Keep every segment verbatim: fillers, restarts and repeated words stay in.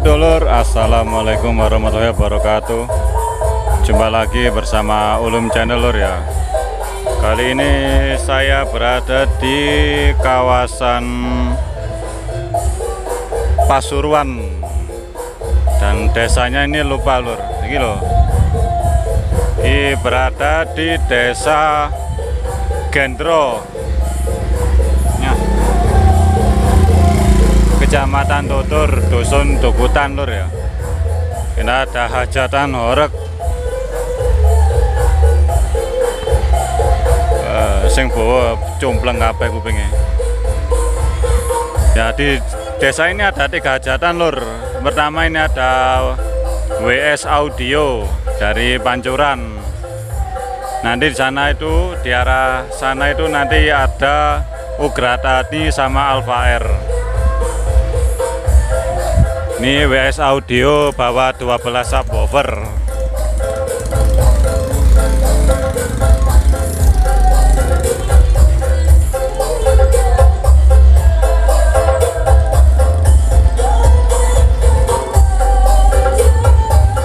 Hai dulur, assalamualaikum warahmatullahi wabarakatuh. Jumpa lagi bersama Ulum channel lor ya. Kali ini saya berada di kawasan Pasuruan dan desanya ini lupa lor. Ini loh, ini berada di desa Gendro, Kecamatan Todor, Dusun Dukutan lur ya. Ini ada hajatan horeg e, sing bawa cumpleng kabeh kupinge. Ya di desa ini ada tiga hajatan lur. Pertama ini ada W S Audio dari Pancuran. Nanti di sana itu di arah sana itu nanti ada Ugra Tani sama Alva R. Ini W S Audio bawa dua belas subwoofer.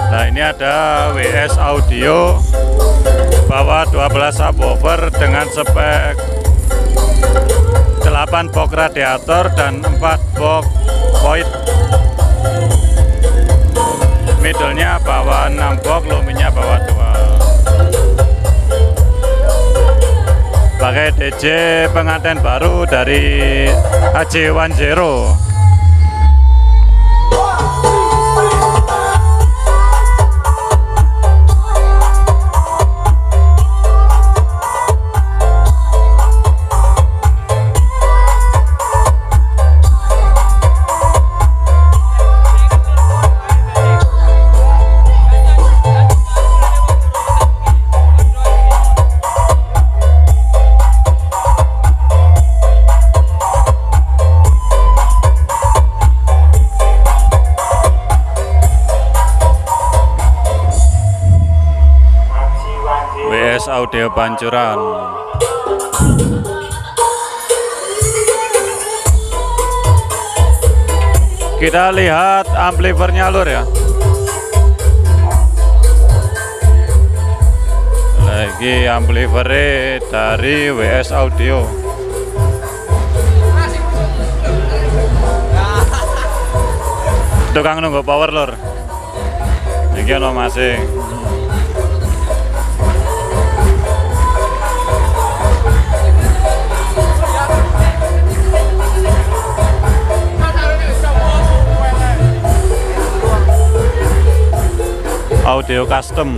Nah, ini ada W S Audio bawa dua belas subwoofer dengan spek delapan box radiator dan empat box void. Middlenya bawa enam box, luminya bawa dua. Pakai D J pengantin baru dari Haji Wan Zero. Audio Pancuran. Kita lihat amplifernya lur ya. Lagi amplifer dari W S Audio. Tukang nunggu power lur. Iki ono masih. Audio custom,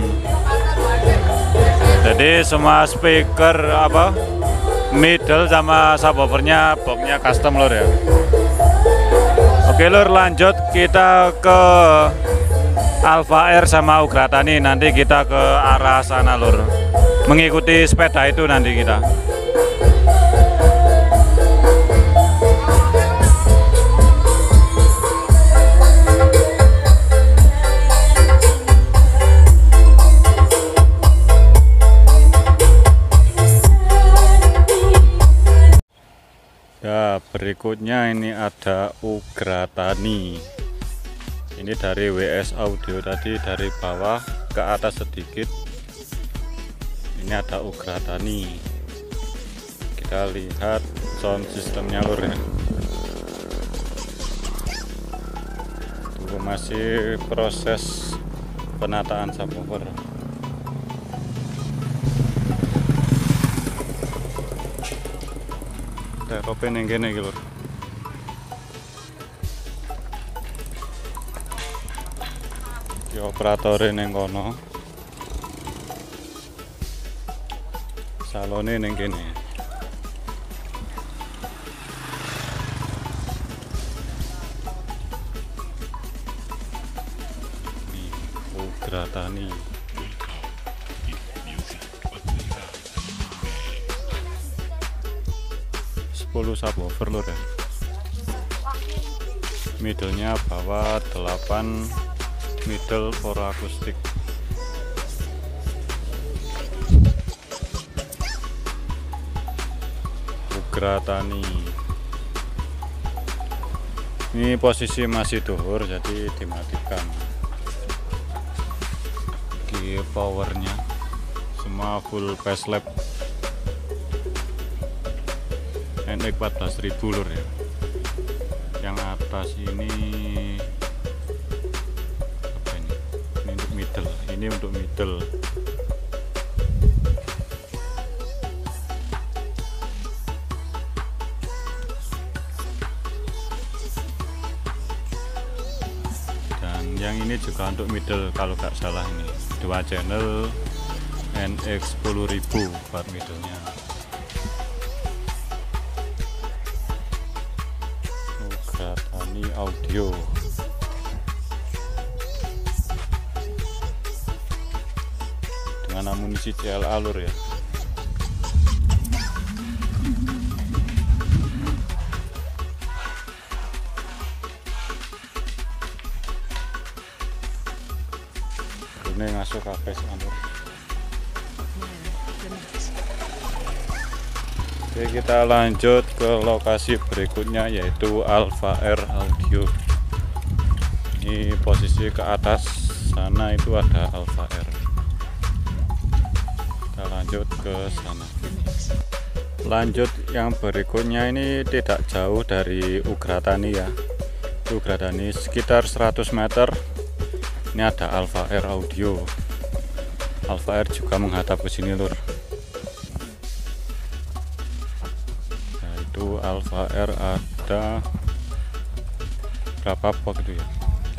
jadi semua speaker apa middle sama subwoofernya boxnya custom lor ya. Oke lor, lanjut kita ke Alva R sama Ugra Tani, nanti kita ke arah sana lor, mengikuti sepeda itu nanti kita. Berikutnya ini ada Ugra Tani. Ini dari W S Audio tadi, dari bawah ke atas sedikit. Ini ada Ugra Tani. Kita lihat sound sistemnya lur ya. Tunggu masih proses penataan subwoofer. Open yang gini gitu. Di operatorin yang kono, salonin yang gini. Ini Ugra Tani. sepuluh subwoofer lur ya. Middlenya bawa delapan middle for akustik. Ugra Tani. Ini posisi masih dhuhur jadi dimatikan. Di powernya semua full face lab. Ini empat belas ribu lur ya. Yang atas ini apa ini? Ini untuk middle. Ini untuk middle. Yang ini juga untuk middle kalau nggak salah, ini dua channel N X sepuluh ribu buat middlenya. Ugra Tani audio. Dengan amunisi C L alur ya. Ini ngasuh kapes anur. Oke, kita lanjut ke lokasi berikutnya yaitu Alva R Audio. Ini posisi ke atas sana itu ada Alva R. Kita lanjut ke sana. Lanjut yang berikutnya ini tidak jauh dari Ugra Tani ya. Ugra Tani sekitar seratus meter. Ini ada Alva R Audio. Alva R juga menghadap ke sini lur. Nah, itu Alva R ada berapa box itu ya?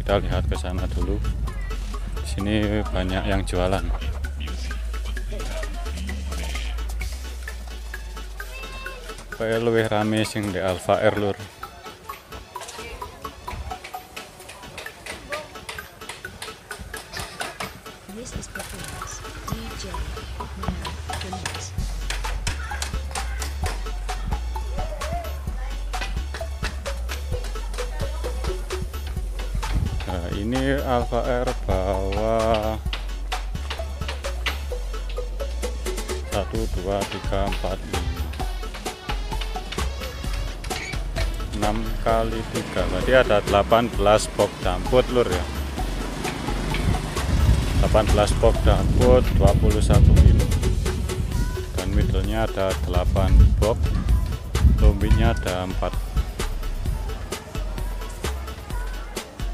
Kita lihat ke sana dulu. Di sini banyak yang jualan. Kayak lebih rame sing di Alva R lur. Nah, ini Alva R bawah satu dua tiga empat lima enam kali tiga. Berarti ada delapan belas box damput lur ya. delapan belas box damput dua puluh satu kilo. Dan middlenya ada delapan box, lombiknya ada empat.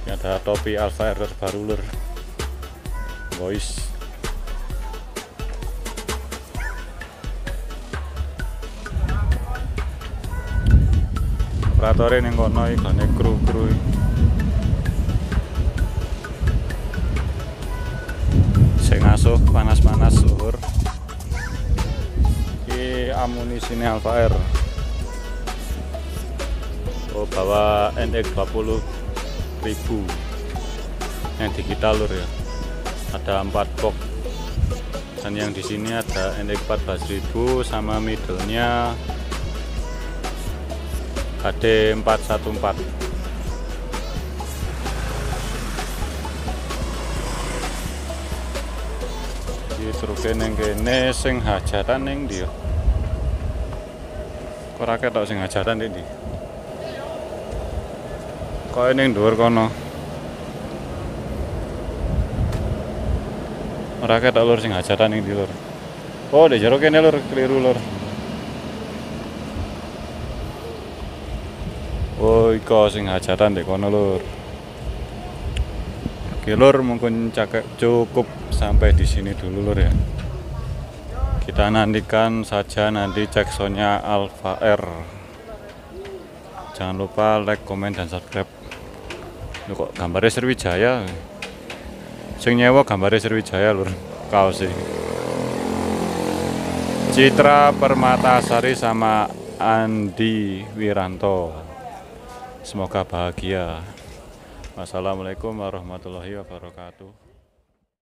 Ini ada topi Alva R terbaru lur. Boys. Operatore ning kono iklane kru-kru. Ngasuh panas-panas suhur. Ini amunisine Alva R. Oh, bawa N X dua puluh ribu. Yang digital lur ya. Ada empat box. Dan yang di sini ada N X empat belas ribu sama middlenya H D empat satu empat. Terus neng kene sing hajatan neng dia. Kok ora ketok sing hajatan iki. Kok ning dhuwur kono. Ora ketok lur sing hajatan ning ndi lur. Oh, ndek jero kene lur, keliru lur. Oh, iku sing hajatan ndek kono lur. Oke lur, mungkin cakep cukup sampai di sini dulu lur ya. Kita nantikan saja nanti cek soundnya Alva R. Jangan lupa like, komen, dan subscribe. Loh, kok gambarnya Sriwijaya? Sing nyewa gambarnya Sriwijaya lur. Kaos sih. Citra Permatasari sama Andi Wiranto. Semoga bahagia. Wassalamualaikum warahmatullahi wabarakatuh.